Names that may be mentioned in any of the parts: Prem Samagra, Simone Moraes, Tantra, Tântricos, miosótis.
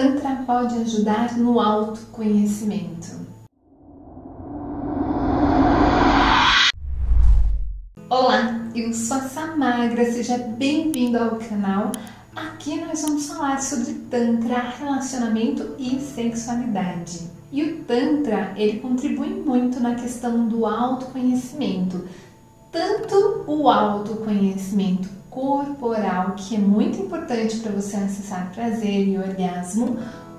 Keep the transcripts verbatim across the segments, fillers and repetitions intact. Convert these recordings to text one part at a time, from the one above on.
Tantra pode ajudar no autoconhecimento. Olá, eu sou a Samagra, seja bem-vindo ao canal. Aqui nós vamos falar sobre Tantra, relacionamento e sexualidade. E o Tantra, ele contribui muito na questão do autoconhecimento. Tanto o autoconhecimento corporal, que é muito importante para você acessar prazer e orgasmo,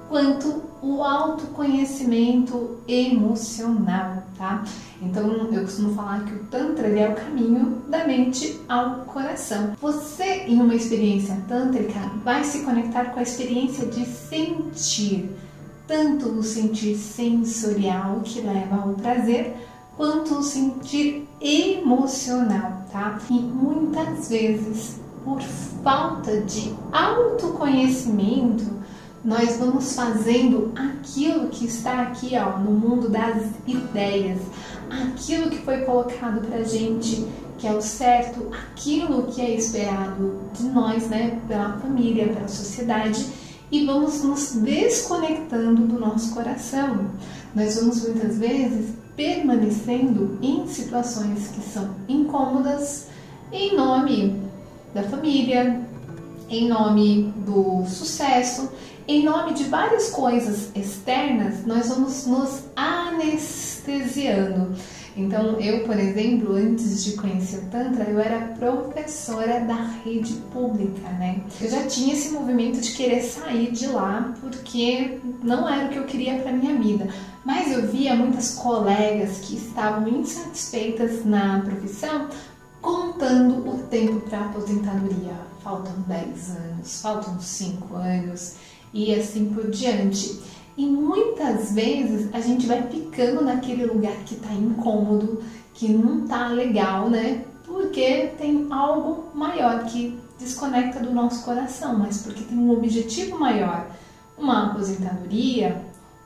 quanto o autoconhecimento emocional, tá? Então, eu costumo falar que o Tantra ele é o caminho da mente ao coração. Você, em uma experiência tântrica, vai se conectar com a experiência de sentir, tanto o sentir sensorial, que leva ao prazer, quanto o sentir emocional, tá? E muitas vezes, por falta de autoconhecimento, nós vamos fazendo aquilo que está aqui, ó, no mundo das ideias, aquilo que foi colocado pra gente, que é o certo, aquilo que é esperado de nós, né, pela família, pela sociedade, e vamos nos desconectando do nosso coração. Nós vamos muitas vezes permanecendo em situações que são incômodas em nome da família, em nome do sucesso, em nome de várias coisas externas, nós vamos nos anestesiando. Então, eu, por exemplo, antes de conhecer o Tantra, eu era professora da rede pública, né? Eu já tinha esse movimento de querer sair de lá, porque não era o que eu queria para minha vida. Mas eu via muitas colegas que estavam insatisfeitas na profissão, contando o tempo para a aposentadoria. Faltam dez anos, faltam cinco anos e assim por diante. E muitas vezes a gente vai ficando naquele lugar que tá incômodo, que não tá legal, né? Porque tem algo maior que desconecta do nosso coração, mas porque tem um objetivo maior, uma aposentadoria,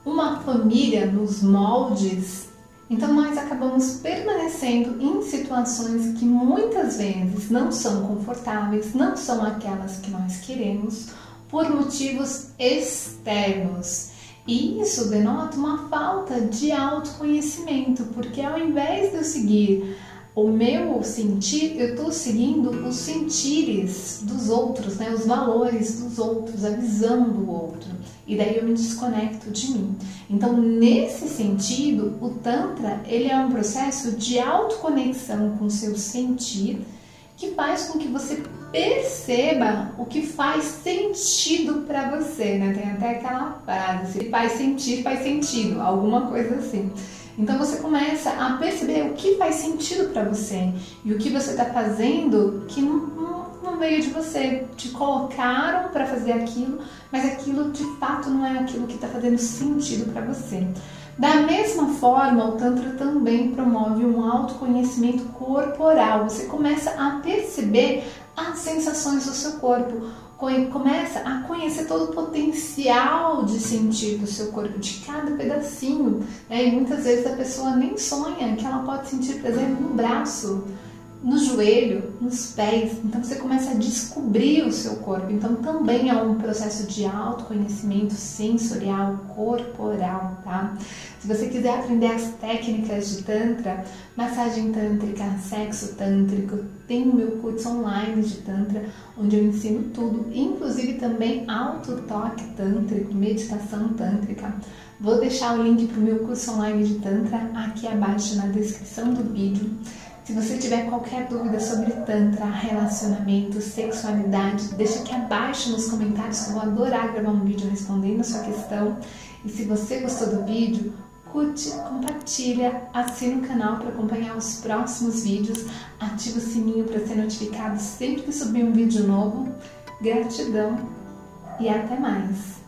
uma família nos moldes. Então nós acabamos permanecendo em situações que muitas vezes não são confortáveis, não são aquelas que nós queremos, por motivos externos. E isso denota uma falta de autoconhecimento, porque ao invés de eu seguir o meu sentir, eu estou seguindo os sentires dos outros, né? Os valores dos outros, a visão do outro. E daí eu me desconecto de mim. Então, nesse sentido, o Tantra ele é um processo de autoconexão com o seu sentir, que faz com que você perceba o que faz sentido para você, né? Tem até aquela frase, se faz sentir, faz sentido, alguma coisa assim. Então você começa a perceber o que faz sentido para você e o que você está fazendo que não, não, não veio de você. Te colocaram para fazer aquilo, mas aquilo de fato não é aquilo que está fazendo sentido para você. Da mesma forma, o Tantra também promove um autoconhecimento corporal. Você começa a perceber as sensações do seu corpo, começa a conhecer todo o potencial de sentir do seu corpo, de cada pedacinho, né? E muitas vezes a pessoa nem sonha que ela pode sentir, por exemplo, no braço, no joelho, nos pés. Então você começa a descobrir o seu corpo. Então também é um processo de autoconhecimento sensorial, corporal, tá? Se você quiser aprender as técnicas de Tantra, massagem tântrica, sexo tântrico, tem o meu curso online de Tantra, onde eu ensino tudo, inclusive também autotoque tântrico, meditação tântrica. Vou deixar o link para o meu curso online de Tantra aqui abaixo na descrição do vídeo. Se você tiver qualquer dúvida sobre Tantra, relacionamento, sexualidade, deixa aqui abaixo nos comentários, eu vou adorar gravar um vídeo respondendo a sua questão. E se você gostou do vídeo, curte, compartilha, assina o canal para acompanhar os próximos vídeos, ativa o sininho para ser notificado sempre que subir um vídeo novo. Gratidão e até mais!